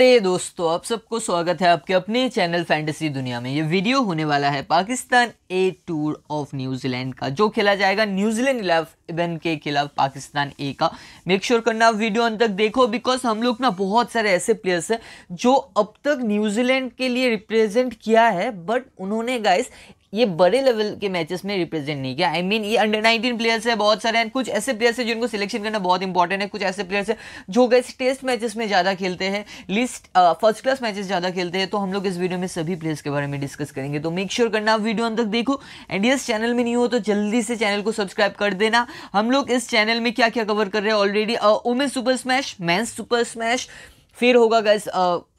नमस्ते दोस्तों, आप सबको स्वागत है आपके अपने चैनल फैंटेसी दुनिया में। ये वीडियो होने वाला है Pakistan A tour of New Zealand का, जो खेला जाएगा न्यूजीलैंड 11 के खिलाफ पाकिस्तान A का। मेक श्योर करना वीडियो अंत तक देखो, बिकॉज हम लोग ना बहुत सारे ऐसे प्लेयर्स हैं जो अब तक न्यूजीलैंड के लिए रिप्रेजेंट किया है, बट उन्होंने गाइस ये बड़े लेवल के मैचेस में रिप्रेजेंट नहीं किया। ये अंडर 19 प्लेयर्स है बहुत सारे, एंड कुछ ऐसे प्लेयर्स हैं जिनको सिलेक्शन करना बहुत इंपॉर्टेंट है। कुछ ऐसे प्लेयर्स हैं जो गाइस टेस्ट मैचेस में ज़्यादा खेलते हैं, फर्स्ट क्लास मैचेस ज़्यादा खेलते हैं। तो हम लोग इस वीडियो में सभी प्लेयर्स के बारे में डिस्कस करेंगे, तो मेक श्योर करना आप वीडियो अंत तक देखो। एंड यस, चैनल में नहीं हो तो जल्दी से चैनल को सब्सक्राइब कर देना। हम लोग इस चैनल में क्या क्या कवर कर रहे हैं already, women super smash, men's super smash, फिर होगा guys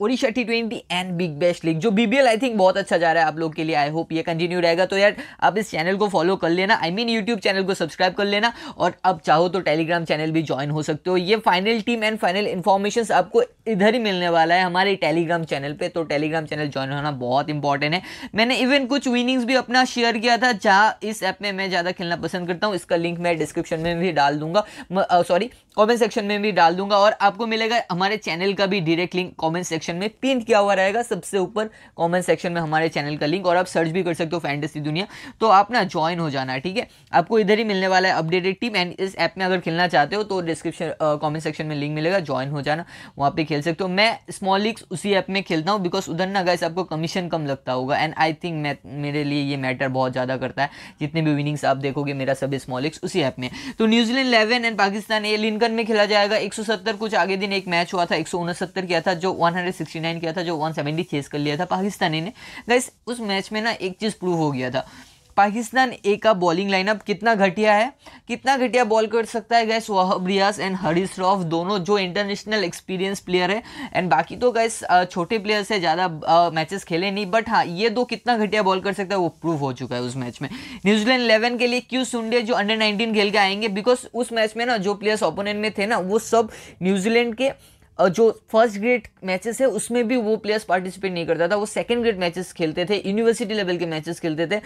Odisha T20 and big bash league, जो BBL आई थिंक बहुत अच्छा जा रहा है आप लोग के लिए। आई होप ये कंटिन्यू रहेगा। तो यार आप इस चैनल को फॉलो कर लेना, यूट्यूब चैनल को सब्सक्राइब कर लेना, और आप चाहो तो टेलीग्राम चैनल भी ज्वाइन हो सकते हो। ये final team and final information आपको इधर ही मिलने वाला है हमारे टेलीग्राम चैनल पर। तो टेलीग्राम चैनल ज्वाइन होना बहुत इंपॉर्टेंट है। मैंने इवन कुछ विनिंग्स भी अपना शेयर किया था, जहाँ इस ऐप में मैं ज़्यादा खेलना पसंद करता हूँ। इसका लिंक मैं डिस्क्रिप्शन में भी डाल दूंगा, कॉमेंट सेक्शन में भी डाल दूंगा, और आपको मिलेगा हमारे चैनल का भी डायरेक्ट लिंक। कमेंट सेक्शन में पिन किया हुआ रहेगा, सबसे ऊपर कमेंट सेक्शन में हमारे चैनल का लिंक, और आप सर्च भी कर सकते हो फैंटेसी दुनिया। तो आप ना ज्वाइन हो जाना, ठीक है? आपको इधर ही मिलने वाला है अपडेटेड टीम, एंड इस ऐप में अगर खेलना चाहते हो तो डिस्क्रिप्शन कमेंट सेक्शन में लिंक मिलेगा, ज्वाइन हो जाना, वहाँ पे खेल सकते हो। मैं स्मॉल लीग्स उसी ऐप में खेलता हूँ, बिकॉज उधर ना गाइस आपको कमीशन कम लगता होगा, एंड आई थिंक मेरे लिए ये मैटर बहुत ज़्यादा करता है। जितने भी विनिंग्स आप देखोगे मेरा सब स्मॉल लीग्स उसी ऐप में। तो New Zealand 11 and Pakistan A Lincoln में खेला जाएगा। 170 कुछ आगे दिन एक मैच हुआ था, 169 किया था, जो 169 किया था, जो 170 चेस कर लिया था पाकिस्तानी ने। गाइस उस मैच में ना एक चीज़ प्रूव हो गया था, पाकिस्तान A का बॉलिंग लाइनअप कितना घटिया है, कितना घटिया बॉल कर सकता है गैस वहाब रियाज एंड हरिस रऊफ, दोनों जो इंटरनेशनल एक्सपीरियंस प्लेयर है। एंड बाकी तो गैस छोटे प्लेयर्स है, ज़्यादा मैचेस खेले नहीं, बट हाँ ये दो कितना घटिया बॉल कर सकता है वो प्रूव हो चुका है उस मैच में। न्यूजीलैंड 11 के लिए क्यों सुनडे जो अंडर 19 खेल के आएंगे, बिकॉज उस मैच में ना जो प्लेयर्स ओपोनेंट में थे ना वो सब न्यूजीलैंड के जो फर्स्ट ग्रेड मैचेस है उसमें भी वो प्लेयर्स पार्टिसिपेट नहीं करता था। वो सेकंड ग्रेड मैचेस खेलते थे, यूनिवर्सिटी लेवल के मैचेस खेलते थे,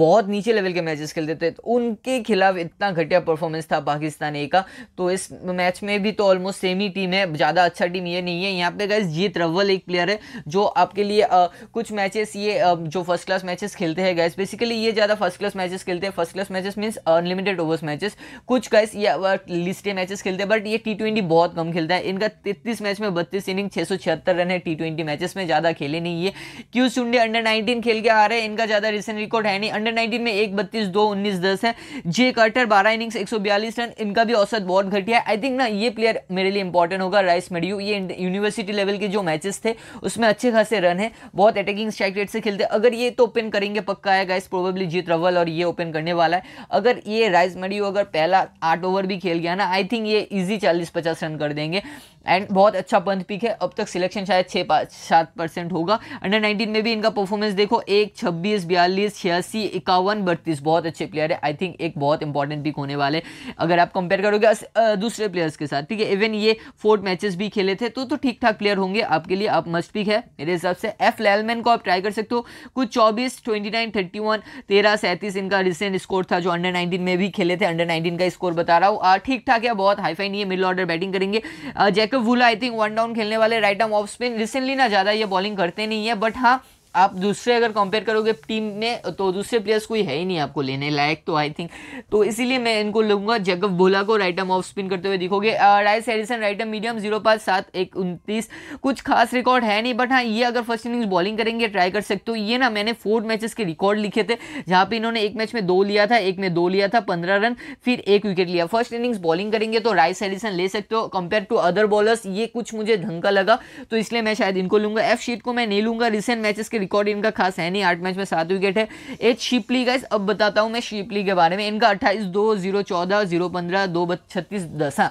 बहुत नीचे लेवल के मैचेस खेलते थे। तो उनके खिलाफ इतना घटिया परफॉर्मेंस था पाकिस्तान A का। तो इस मैच में भी तो ऑलमोस्ट सेम ही टीम है, ज़्यादा अच्छा टीम ये नहीं है। यहाँ पे गाइस जीत रावल एक प्लेयर है जो आपके लिए कुछ मैचेस ये जो फर्स्ट क्लास मैचेस खेलते हैं गाइस, बेसिकली ये ज़्यादा फर्स्ट क्लास मैचेस खेलते हैं। First class matches means unlimited overs matches, कुछ गाइस ये लिस्ट मैचेस खेलते हैं, बट ये T20 बहुत कम खेलता है। इनका 33 मैच में 32 इनिंग 676 रन है, T20 मैचेस में ज़्यादा खेले नहीं है। क्यों सुनडे अंडर 19 खेल के आ रहे हैं, इनका ज़्यादा रिसेंट रिकॉर्ड है नहीं। अंडर 19 में 1-32, 2-19-10 है। जे कार्टर 12 इनिंग्स 142 रन, इनका भी औसत बहुत घटिया है। आई थिंक ना ये प्लेयर मेरे लिए इंपॉर्टेंट होगा, राइस मेरी। ये यूनिवर्सिटी लेवल के जो मैचेस थे उसमें अच्छे खासे रन है, बहुत अटैकिंग स्ट्राइक रेट से खेलते हैं। अगर ये तो ओपन करेंगे पक्का है गाइस, प्रोबेबली जीत रावल और ये ओपन करने वाला है। अगर ये राइस मेरी अगर पहला 8 ओवर भी खेल गया ना, आई थिंक ये ईजी 40-50 रन कर देंगे। एंड बहुत अच्छा पंथ पिक है, अब तक सिलेक्शन शायद 6-7% होगा। अंडर 19 में भी इनका परफॉर्मेंस देखो, 1, 26, 42, 86, 51, 32 बहुत अच्छे प्लेयर है। आई थिंक एक बहुत इंपॉर्टेंट पिक होने वाले अगर आप कंपेयर करोगे दूसरे प्लेयर्स के साथ, ठीक है? इवन ये 4 मैचेस भी खेले थे, तो ठीक ठाक प्लेयर होंगे आपके लिए, आप मस्ट पिक है मेरे हिसाब से। F लेलमैन को आप ट्राई कर सकते हो, कुछ 24, 29, 31, 13, 37 इनका रिसेंट स्कोर था, जो अंडर 19 में भी खेले थे। अंडर 19 का स्कोर बता रहा हूँ, ठीक ठाक है, बहुत हाईफाई नहीं है। मिडिल ऑर्डर बैटिंग करेंगे। Jacob Bhola I think 1 down खेलने वाले, right arm off spin. Recently ना ज़्यादा ये बॉलिंग करते नहीं है, बट हाँ आप दूसरे अगर कंपेयर करोगे टीम में तो दूसरे प्लेयर्स कोई है ही नहीं आपको लेने लायक, तो आई थिंक तो इसीलिए मैं इनको लूँगा। जैकब भोला को राइट आर्म ऑफ स्पिन करते हुए दिखोगे। Rhys Addison right arm medium 0.57, 129, कुछ खास रिकॉर्ड है नहीं, बट हाँ ये अगर फर्स्ट इनिंग्स बॉलिंग करेंगे ट्राई कर सकते हो। ये ना मैंने 4 मैचेस के रिकॉर्ड लिखे थे, जहाँ पे इन्होंने एक मैच में 2 लिया था, एक में 2 लिया था, 15 रन, फिर 1 विकेट लिया। फर्स्ट इनिंग्स बॉलिंग करेंगे तो राइस एडिसन ले सकते हो कंपेयर टू अदर बॉलर्स, ये कुछ मुझे धंका लगा, तो इसलिए मैं शायद इनको लूँगा। F शील्ड को मैं नहीं लूँगा, रिसेंट मैचेस के रिकॉर्ड इनका खास है नहीं, 8 मैच में 7 विकेट है। H शिपली गाइस, अब बताता हूं मैं शिपली के बारे में। इनका 28, 2, 0, 14, 0, 15, 2, 36, 10।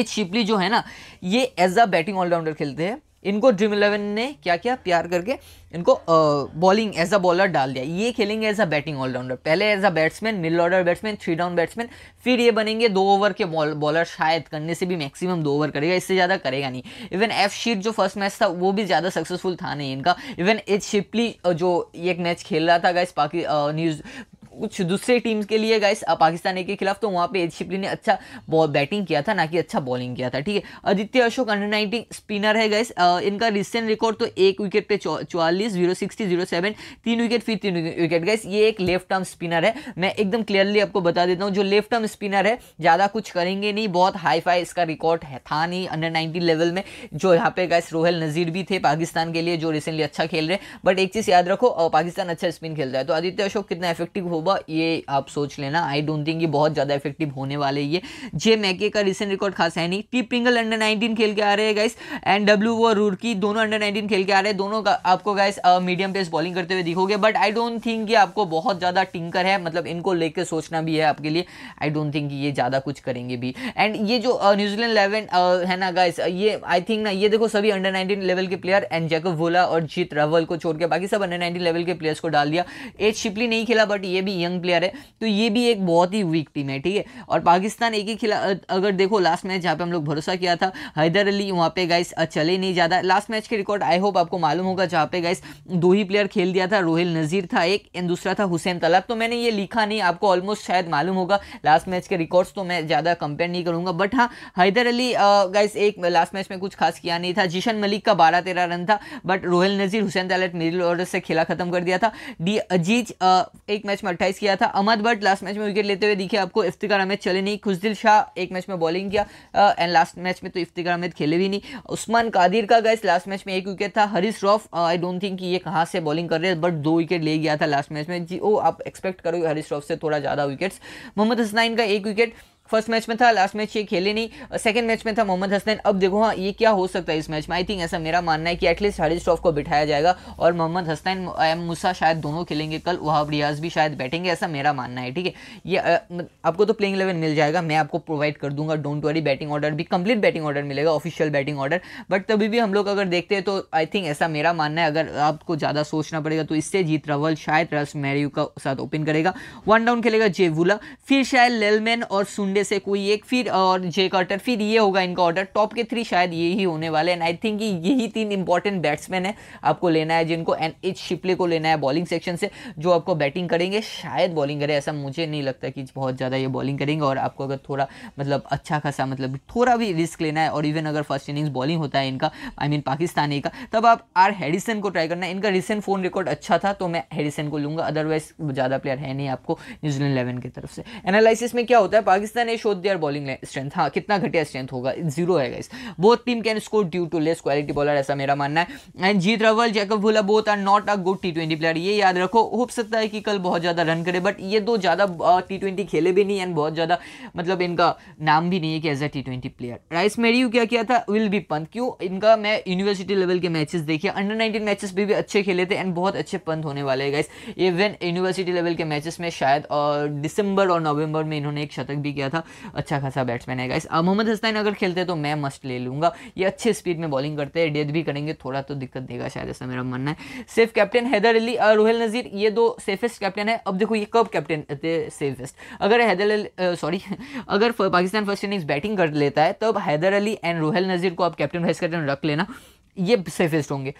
H शिपली जो है ना ये एज अ बैटिंग ऑलराउंडर खेलते हैं। इनको ड्रीम11 ने क्या क्या प्यार करके इनको बॉलिंग एज अ बॉलर डाल दिया, ये खेलेंगे एज अ बैटिंग ऑलराउंडर। पहले as a batsman, middle order batsman, 3 down batsman, फिर ये बनेंगे 2 ओवर के बॉलर, शायद करने से भी मैक्सिमम 2 ओवर करेगा, इससे ज़्यादा करेगा नहीं। इवन F शील्ड जो फर्स्ट मैच था वो भी ज़्यादा सक्सेसफुल था नहीं इनका। इवन H शिपली जो एक मैच खेल रहा था गाइस न्यूज़ कुछ दूसरे टीम्स के लिए गाइस पाकिस्तान ए के खिलाफ, तो वहाँ पे एच शिपली ने अच्छा बैटिंग किया था, ना कि अच्छा बॉलिंग किया था। ठीक है, आदित्य अशोक अंडर 19 स्पिनर है गाइस, इनका रिसेंट रिकॉर्ड तो 1 विकेट पे 44, 0 60, 0 7, 3 विकेट फिर 3 विकेट। गाइस ये एक लेफ्ट आर्म स्पिनर है, मैं एकदम क्लियरली आपको बता देता हूँ, जो लेफ्ट आर्म स्पिनर है ज़्यादा कुछ करेंगे नहीं, बहुत हाई फाई इसका रिकॉर्ड था नहीं अंडर 19 लेवल में। जो यहाँ पे गाइस रोहेल नज़ीर भी थे पाकिस्तान के लिए, जो रिसेंटली अच्छा खेल रहे, बट एक चीज़ याद रखो पाकिस्तान अच्छा स्पिन खेलता है, तो आदित्य अशोक कितना इफेक्टिव होगा ये आप सोच लेना। आई डोंट थिंक ये बहुत ज़्यादा इफेक्टिव होने वाले। ये जे मैके का रिसेंट रिकॉर्ड खास है नहीं। टी पिंगल अंडर 19 खेल के आ रहे हैं गाइस, एंड डब्ल्यू वो रूरकी दोनों अंडर 19 खेल के आ रहे हैं, दोनों का आपको गाइस मीडियम पेस बॉलिंग करते हुए दिखोगे, बट आई डोंट थिंक ये आपको बहुत ज़्यादा टिंकर है, मतलब इनको लेकर सोचना भी है आपके लिए। आई डोंट थिंक ये ज़्यादा कुछ करेंगे भी। एंड ये जो न्यूजीलैंड 11 है ना गाइस, ये आई थिंक ना ये देखो सभी अंडर 19 लेवल के प्लेयर, एंड जैकब भोला और जीत रावल को छोड़ के बाकी सब अंडर 19 लेवल के प्लेयर्स को डाल दिया। एच शिपली नहीं खेला, बट ये भी यंग प्लेयर है, तो ये भी एक बहुत ही वीक टीम है। ठीक है, और पाकिस्तान एक ही खिला अगर देखो लास्ट मैच जहाँ पे हम लोग भरोसा किया था हैदर अली, वहाँ पे गाइस चले नहीं ज़्यादा। लास्ट मैच के रिकॉर्ड आई होप आपको मालूम होगा, जहाँ पे गाइस 2 ही प्लेयर खेल दिया था, रोहेल नज़ीर था एक एंड दूसरा था हुसैन तलात। तो मैंने ये लिखा नहीं, आपको ऑलमोस्ट शायद मालूम होगा लास्ट मैच के रिकॉर्ड्स, तो मैं ज़्यादा कंपेयर नहीं करूँगा। बट हाँ, हैदर अली गाइस एक लास्ट मैच में कुछ खास किया नहीं था, जिशन मलिक का 12-13 रन था, but Rohail Nazir Hussain Talat middle order से खेला खत्म कर दिया था। डी अजीज एक मैच में 28 किया था। अहमद बर्ट लास्ट मैच में विकेट लेते हुए दिखे आपको, इफ्तिकार अहमद चले नहीं। खुशदिल शाह एक मैच में बॉलिंग किया, एंड लास्ट मैच में तो इफ्तिकार अहमद खेले भी नहीं। उस्मान कादिर का गाइस लास्ट मैच में 1 विकेट था। Haris Rauf I don't think ये कहाँ से बॉलिंग कर रहे हैं, बट 2 विकेट ले गया था लास्ट मैच में। जी ओ आप एक्सपेक्ट करोगे हरिस रौफ से थोड़ा ज़्यादा विकेट्स। मोहम्मद हसनैन का 1 विकेट फर्स्ट मैच में था, लास्ट मैच ये खेले नहीं। सेकंड मैच में था मोहम्मद हसनैन। अब देखो हाँ ये क्या हो सकता है इस मैच में, आई थिंक ऐसा मेरा मानना है कि एटलीस्ट हरीश रौफ को बिठाया जाएगा, और मोहम्मद हसनैन एम मूसा शायद दोनों खेलेंगे कल, वहाब रियाज भी शायद बैठेंगे, ऐसा मेरा मानना है। ठीक है, ये आपको तो प्लेइंग 11 मिल जाएगा, मैं आपको प्रोवाइड कर दूंगा, डोंट वरी। बैटिंग ऑर्डर भी कंप्लीट बैटिंग ऑर्डर मिलेगा, ऑफिशियल बैटिंग ऑर्डर, बट तभी भी हम लोग अगर देखते हैं तो आई थिंक ऐसा मेरा मानना है, अगर आपको ज़्यादा सोचना पड़ेगा तो इससे जीत रावल शायद राइस मैरी का साथ ओपन करेगा, 1 डाउन खेलेगा जेवुला, फिर शायद लेलमैन और सुंडे से कोई एक, फिर और जे कार्टर, फिर ये होगा इनका ऑर्डर। टॉप के 3 शायद यही होने वाले, एंड आई थिंक यही 3 इंपॉर्टेंट बैट्समैन है आपको लेना है, जिनको एंड एच शिपले को लेना है बॉलिंग सेक्शन से, जो आपको बैटिंग करेंगे। शायद बॉलिंग करें, ऐसा मुझे नहीं लगता कि बहुत ज़्यादा ये बॉलिंग करेंगे, और आपको अगर थोड़ा मतलब अच्छा खासा मतलब थोड़ा भी रिस्क लेना है, और इवन अगर फर्स्ट इनिंग्स बॉलिंग होता है इनका, आई मीन पाकिस्तानी का, तब आप आर हैरिसन को ट्राई करना। इनका रिसेंट फोन रिकॉर्ड अच्छा था, तो मैं हैरिसन को लूँगा, अदरवाइज ज़्यादा प्लेयर है नहीं आपको न्यूजीलैंड 11 की तरफ से। एनालिसिस में क्या होता है, पाकिस्तान शोध दिया बॉलिंग स्ट्रेंथ, हाँ कितना घटिया स्ट्रेंथ होगा, 0 है guys. Both team can score due to less quality bowler, ऐसा मेरा मानना है। And Jeet Rawal Jacob Bhola both are not a good टी20 प्लेयर, ये याद रखो। हो सकता है कि कल बहुत ज़्यादा रन करे, बट ये 2 ज़्यादा टी20 खेले भी नहीं, एंड बहुत ज़्यादा मतलब इनका नाम भी नहीं है कि एज अ टी20 प्लेयर। राइस मेरी क्या किया था, विल बी पंत, क्यों इनका मैं यूनिवर्सिटी लेवल के मैचेस देखे, अंडर 19 मैचेस भी अच्छे खेले थे, एंड बहुत अच्छे पंत होने वाले हैं गाइस। इवन यूनिवर्सिटी लेवल के मैचेस में शायद दिसंबर और नवंबर में इन्होंने एक शतक भी किया था, अच्छा खासा बैट्समैन है गाइस। मोहम्मद हसनैन अगर खेलते तो मैं मस्ट ले लूँगा, ये अच्छे स्पीड में बॉलिंग करते हैं, डेथ भी करेंगे, थोड़ा तो दिक्कत देगा शायद, ऐसा मेरा मानना है। सेफ कैप्टन हैदर अली और रोहेल नज़ीर, ये 2 सेफेस्ट कैप्टन है। अब देखो ये कब कैप्टन सेफेस्ट, अगर अगर पाकिस्तान फर्स्ट इनिंग्स बैटिंग कर लेता है तब हैदर अली एंड रोहेल नज़ीर को आप कैप्टन वाइस कैप्टन रख लेना, ये सेफेस्ट होंगे।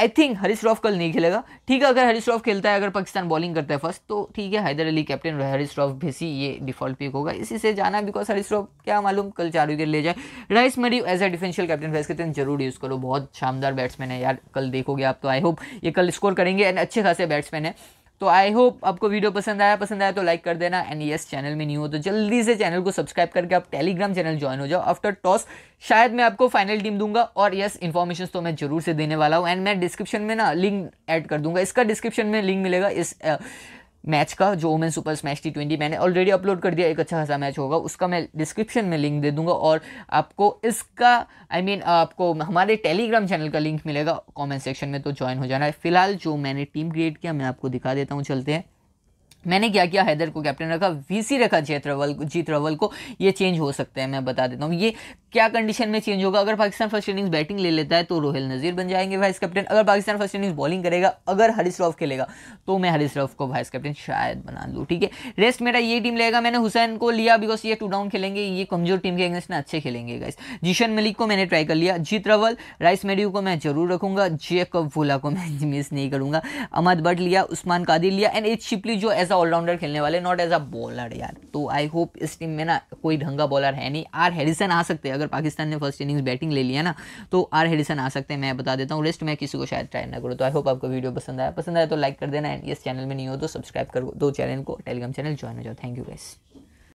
आई थिंक हरीश रौफ कल नहीं खेलेगा, ठीक है, अगर हरीश रौफ खेलता है, अगर पाकिस्तान बॉलिंग करता है फर्स्ट, तो ठीक है हैदर अली कैप्टन हरीश रौफ भेसी, ये डिफॉल्ट पिक होगा, इसी से जाना, बिकॉज हरीश रौफ क्या मालूम कल 4 विकेट ले जाए। Rhys Mariu as a differential captain vice captain जरूर यूज़ करो, बहुत शानदार बैट्समैन है यार, कल देखोगे आप तो। आई होप ये कल स्कोर करेंगे, एंड अच्छे खासे बैट्समैन है, तो आई होप आपको वीडियो पसंद आया तो लाइक कर देना, एंड यस चैनल में न्यू हो तो जल्दी से चैनल को सब्सक्राइब करके आप टेलीग्राम चैनल ज्वाइन हो जाओ। आफ्टर टॉस शायद मैं आपको फाइनल टीम दूंगा, और यस इन्फॉर्मेशन तो मैं जरूर से देने वाला हूँ, एंड मैं डिस्क्रिप्शन में ना लिंक ऐड कर दूंगा, इसका डिस्क्रिप्शन में लिंक मिलेगा इस मैच का, जो वुमेन सुपर स्मैश टी20 मैंने ऑलरेडी अपलोड कर दिया, एक अच्छा खासा मैच होगा, उसका मैं डिस्क्रिप्शन में लिंक दे दूंगा, और आपको इसका आई मीन आपको हमारे टेलीग्राम चैनल का लिंक मिलेगा कमेंट सेक्शन में, तो ज्वाइन हो जाना है। फिलहाल जो मैंने टीम क्रिएट किया मैं आपको दिखा देता हूँ, चलते हैं। मैंने क्या किया, हैदर को कैप्टन रखा, वीसी रखा जीत रावल को, ये चेंज हो सकते हैं, मैं बता देता हूँ ये क्या कंडीशन में चेंज होगा। अगर पाकिस्तान फर्स्ट इनिंग्स बैटिंग ले लेता है तो रोहेल नज़ीर बन जाएंगे वाइस कैप्टन, अगर पाकिस्तान फर्स्ट इनिंग्स बॉलिंग करेगा, अगर हरीश रौफ खेलेगा तो मैं हरीश रौफ को वाइस कैप्टन शायद बना लूँ। ठीक है, रेस्ट मेरा ये टीम लेगा, मैंने हुसैन को लिया बिकॉज ये 2 डाउन खेलेंगे, ये कमजोर टीम के अगेंस्ट ना अच्छे खेलेंगे गाइस। जिशन मलिक को मैंने ट्राई कर लिया, जीत रावल राइस मेरी को मैं जरूर रखूँगा, जैकब भोला को मैं मिस नहीं करूँगा, अहमद बट लिया, उस्मान कादिर लिया, एंड एच शिपली जो अ ऑलराउंडर खेलने वाले, नॉट एज अ बॉलर यार। तो आई होप इस टीम में ना कोई ढंग का बॉलर है नहीं। आर हैरिसन आ सकते हैं, अगर पाकिस्तान ने फर्स्ट इनिंग्स बैटिंग ले लिया ना तो आर हैरिसन आ सकते हैं, मैं बता देता हूँ। रिस्ट मैं किसी को शायद ट्राई ना करूँ। तो आई होप आपको वीडियो पसंद आया तो लाइक कर देना, एंड इस चैनल में नहीं हो तो सब्सक्राइब कर दो चैनल को, टेलीग्राम चैनल ज्वाइन हो जाओ। Thank you guys.